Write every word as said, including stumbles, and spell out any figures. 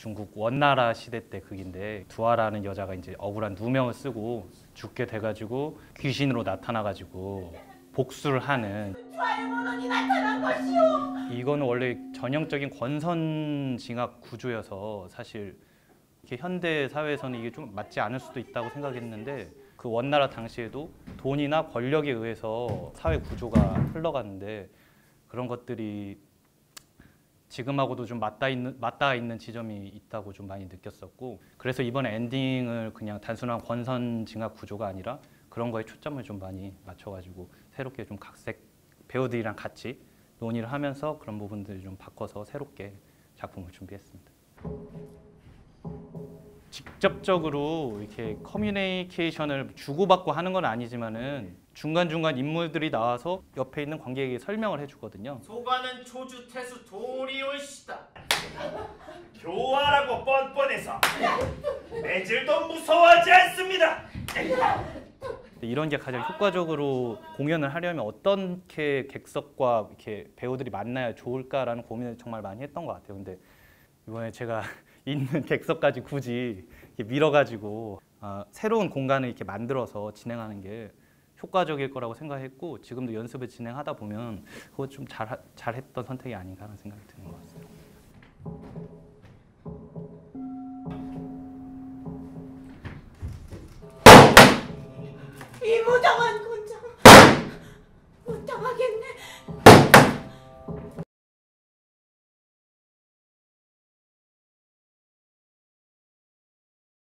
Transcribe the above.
중국 원나라 시대 때 극인데 두아라는 여자가 이제 억울한 누명을 쓰고 죽게 돼가지고 귀신으로 나타나가지고 복수를 하는. 이건 원래 전형적인 권선징악 구조여서 사실 이렇게 현대 사회에서는 이게 좀 맞지 않을 수도 있다고 생각했는데 그 원나라 당시에도 돈이나 권력에 의해서 사회 구조가 흘러갔는데 그런 것들이 지금하고도 좀 맞닿아 있는, 맞닿아 있는 지점이 있다고 좀 많이 느꼈었고, 그래서 이번에 엔딩을 그냥 단순한 권선징악 구조가 아니라 그런 거에 초점을 좀 많이 맞춰가지고 새롭게 좀 각색 배우들이랑 같이 논의를 하면서 그런 부분들을 좀 바꿔서 새롭게 작품을 준비했습니다. 직접적으로 이렇게 커뮤니케이션을 주고받고 하는 건 아니지만은 중간중간 인물들이 나와서 옆에 있는 관객에게 설명을 해주거든요. 소가는 초주 태수 도리오시다. 교활하고 뻔뻔해서 매질도 무서워하지 않습니다. 이런 게 가장 효과적으로 공연을 하려면 어떻게 객석과 이렇게 배우들이 만나야 좋을까라는 고민을 정말 많이 했던 것 같아요. 근데 이번에 제가 있는 객석까지 굳이 이렇게 밀어가지고 아, 새로운 공간을 이렇게 만들어서 진행하는 게 효과적일 거라고 생각했고, 지금도 연습을 진행하다 보면 그거 좀 잘 잘했던 선택이 아닌가 하는 생각이 드는 것 같습니다. 이무정은